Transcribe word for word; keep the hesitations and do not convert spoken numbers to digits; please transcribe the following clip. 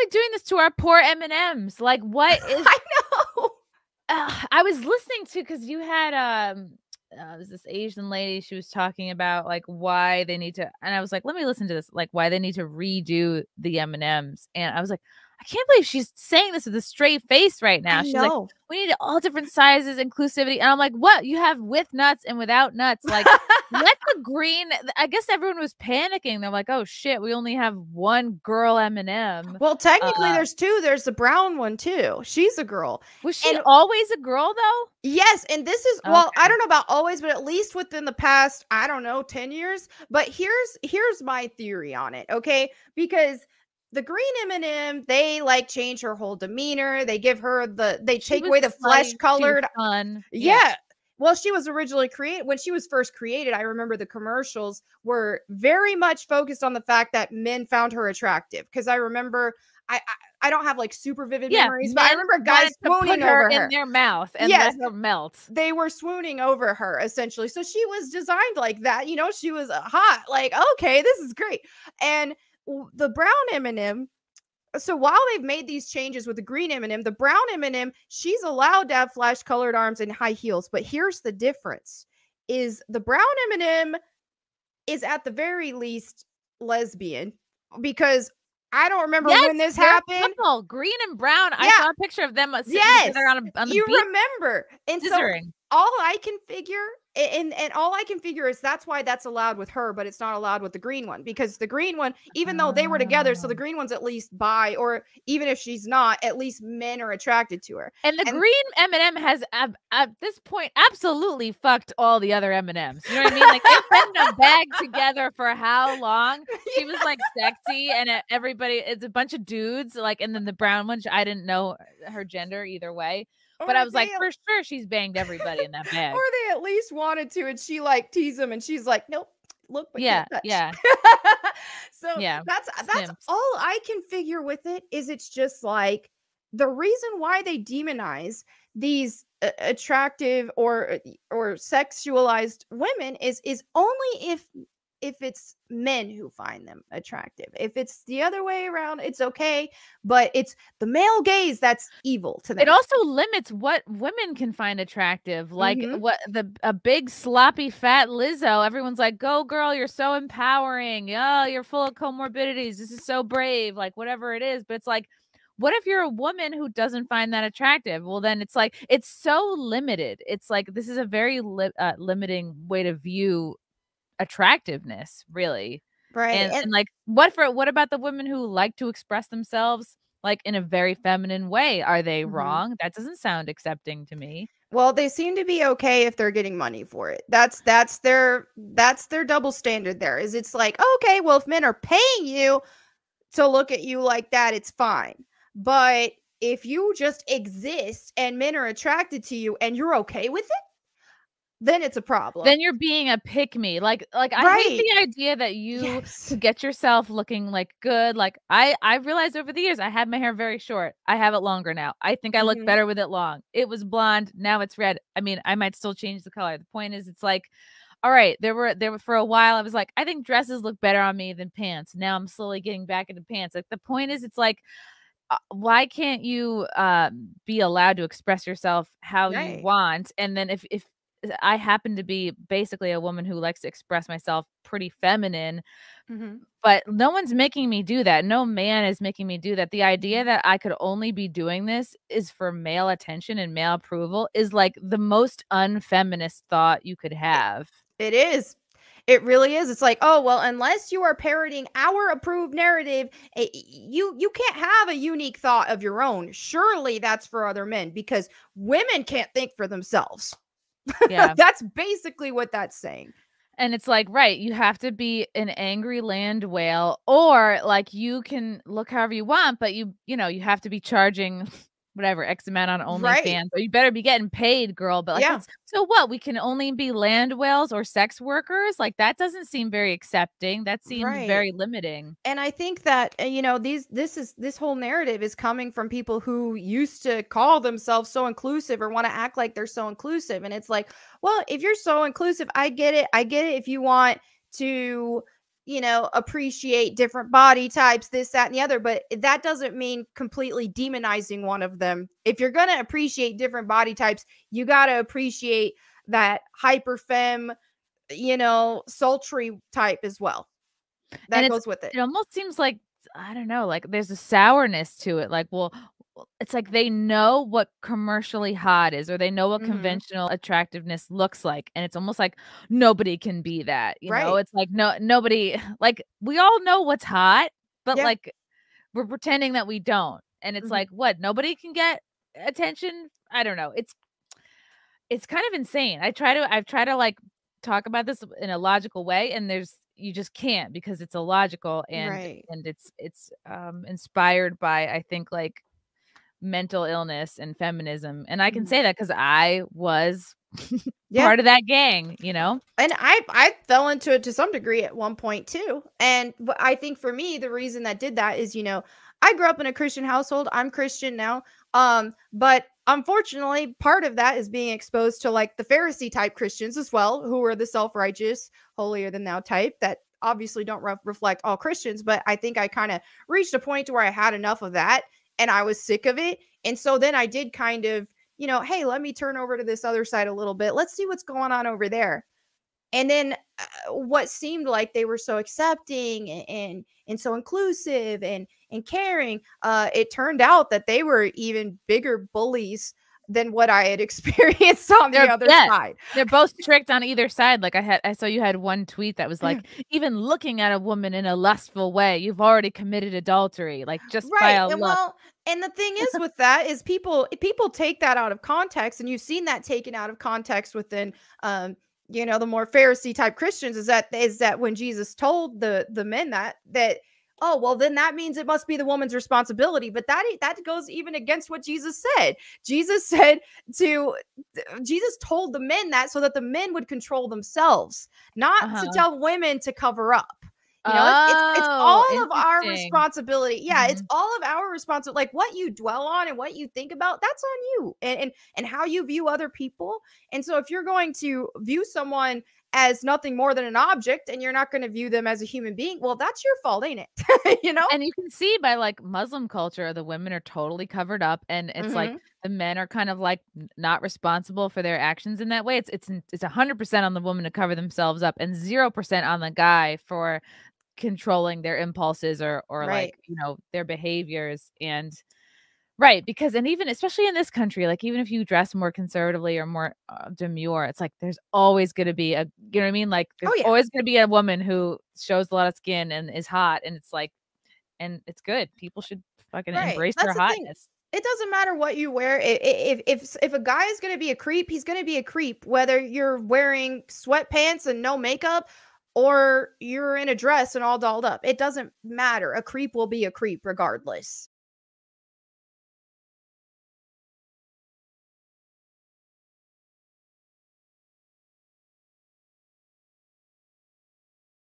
we doing this to our poor M and M's? Like, what is... I know. Uh, I was listening to, because you had... um. Uh, it was this Asian lady, she was talking about like why they need to, and I was like, let me listen to this, like why they need to redo the M and M's. And I was like, I can't believe she's saying this with a straight face right now. I she's know. Like, we need all different sizes, inclusivity. And I'm like, what? You have with nuts and without nuts. Like, let the green, I guess everyone was panicking. They're like, oh shit, we only have one girl M and M. Well, technically uh, there's two. There's the brown one too. She's a girl. Was she and, always a girl though? Yes. And this is, okay. well, I don't know about always, but at least within the past, I don't know, ten years. But here's, here's my theory on it. Okay. Because the green M and M, they like change her whole demeanor. They give her the, they take away the flesh colored. Yeah. yeah. Well, she was originally created when she was first created. I remember the commercials were very much focused on the fact that men found her attractive. Cause I remember, I, I, I don't have like super vivid yeah, memories, but I remember guys swooning her over her in their mouth and yes, let her melt. They were swooning over her essentially. So she was designed like that. You know, she was hot, like, okay, this is great. And the brown M and M, so while they've made these changes with the green M and M, the brown M and M, she's allowed to have flash colored arms and high heels. But here's the difference, is the brown M and M is at the very least lesbian, because I don't remember yes, when this happened. Couple, green and brown. Yeah. I saw a picture of them sitting yes, together on, a, on the you beach. Remember. And Scissoring. So all I can figure And and all I can figure is that's why that's allowed with her, but it's not allowed with the green one, because the green one, even though they were together, so the green one's at least bi, or even if she's not, at least men are attracted to her. And the and green M and M has at, at this point absolutely fucked all the other M and M's. You know what I mean? Like they've been in a bag together for how long? She was like sexy, and everybody, it's a bunch of dudes. Like, and then the brown one, I didn't know her gender either way. But or I was like, for sure, she's banged everybody in that bag. Or they at least wanted to, and she like teased them, and she's like, nope, look, but yeah, can't touch. yeah. So yeah, that's that's Sims. All I can figure with it is it's just like the reason why they demonize these uh, attractive or or sexualized women is is only if if it's men who find them attractive. If it's the other way around, it's okay, but it's the male gaze that's evil to them. It also limits what women can find attractive. Like mm-hmm. what the a big sloppy fat Lizzo, everyone's like, go girl, you're so empowering. Oh, you're full of comorbidities. This is so brave, like whatever it is. But it's like, what if you're a woman who doesn't find that attractive? Well, then it's like, it's so limited. It's like, this is a very li uh, limiting way to view attractiveness, really, right? And, and, and like, what for? What about the women who like to express themselves like in a very feminine way? Are they mm-hmm. wrong? That doesn't sound accepting to me. Well, they seem to be okay if they're getting money for it. That's that's their that's their double standard. There is, it's like, okay, well, if men are paying you to look at you like that, it's fine. But if you just exist and men are attracted to you and you're okay with it, then it's a problem. Then you're being a pick me. Like, like right. I hate the idea that you yes. to get yourself looking like good. Like I, I realized over the years, I had my hair very short. I have it longer now. I think I look mm-hmm. better with it long. It was blonde. Now it's red. I mean, I might still change the color. The point is, it's like, all right, there were, there were for a while, I was like, I think dresses look better on me than pants. Now I'm slowly getting back into pants. Like the point is, it's like, why can't you uh, be allowed to express yourself how right. you want? And then if, if, I happen to be basically a woman who likes to express myself pretty feminine, mm-hmm. but no one's making me do that. No man is making me do that. The idea that I could only be doing this is for male attention and male approval is like the most unfeminist thought you could have. It is. It really is. It's like, oh, well, unless you are parroting our approved narrative, it, you you can't have a unique thought of your own. Surely that's for other men, because women can't think for themselves. Yeah, that's basically what that's saying. And it's like, right, you have to be an angry land whale, or like you can look however you want, but you you know, you have to be charging whatever X amount on OnlyFans, right. or you better be getting paid, girl. But like, yeah. so what? We can only be land whales or sex workers? Like that doesn't seem very accepting. That seems right. very limiting. And I think that, you know, these this is this whole narrative is coming from people who used to call themselves so inclusive or want to act like they're so inclusive. And it's like, well, if you're so inclusive, I get it. I get it. If you want to, you know, appreciate different body types, this, that, and the other. But that doesn't mean completely demonizing one of them. If you're going to appreciate different body types, you got to appreciate that hyper femme, you know, sultry type as well. That goes with it. It almost seems like, I don't know, like there's a sourness to it. Like, well, it's like they know what commercially hot is, or they know what mm-hmm. conventional attractiveness looks like. And it's almost like nobody can be that, you right. know, it's like, no, nobody, like we all know what's hot, but yeah. like we're pretending that we don't. And it's mm-hmm. like, what, nobody can get attention. I don't know. It's, it's kind of insane. I try to, I've tried to like talk about this in a logical way, and there's, you just can't, because it's illogical, and, right. and it's, it's um, inspired by, I think, like, mental illness and feminism. And I can say that because I was yeah. part of that gang, you know, and I, I fell into it to some degree at one point too. And I think for me, the reason that did that is, you know, I grew up in a Christian household. I'm Christian now. Um, but unfortunately, part of that is being exposed to like the Pharisee type Christians as well, who are the self-righteous, holier than thou type that obviously don't re- reflect all Christians. But I think I kind of reached a point to where I had enough of that. And I was sick of it. And so then I did kind of, you know, hey, let me turn over to this other side a little bit. Let's see what's going on over there. And then uh, what seemed like they were so accepting and, and, and so inclusive and, and caring, uh, it turned out that they were even bigger bullies than what I had experienced on They're, the other yeah. side. They're both tricked on either side. Like I had, I saw you had one tweet that was like, even looking at a woman in a lustful way, you've already committed adultery. Like just right. by a and look. Well, and the thing is with that is people, people take that out of context, and you've seen that taken out of context within, um, you know, the more Pharisee type Christians is that, is that when Jesus told the, the men that, that, oh, well, then that means it must be the woman's responsibility. But that that goes even against what Jesus said. Jesus said to, Jesus told the men that so that the men would control themselves, not uh-huh. to tell women to cover up. You know, oh, it's, it's all of our responsibility. Yeah, mm-hmm. it's all of our responsibility. Like what you dwell on and what you think about, that's on you, and, and, and how you view other people. And so if you're going to view someone as nothing more than an object, and you're not going to view them as a human being, well, that's your fault, ain't it? You know? And you can see by like Muslim culture, the women are totally covered up, and it's mm-hmm. like the men are kind of like not responsible for their actions in that way. It's, it's, it's a hundred percent on the woman to cover themselves up, and zero percent on the guy for controlling their impulses or, or right. like, you know, their behaviors. And right. Because, and even, especially in this country, like even if you dress more conservatively or more uh, demure, it's like, there's always going to be a, you know what I mean? Like there's oh, yeah. always going to be a woman who shows a lot of skin and is hot, and it's like, and it's good. People should fucking right. embrace That's their the hotness. Thing. It doesn't matter what you wear. If, if, if a guy is going to be a creep, he's going to be a creep, whether you're wearing sweatpants and no makeup, or you're in a dress and all dolled up. It doesn't matter. A creep will be a creep regardless.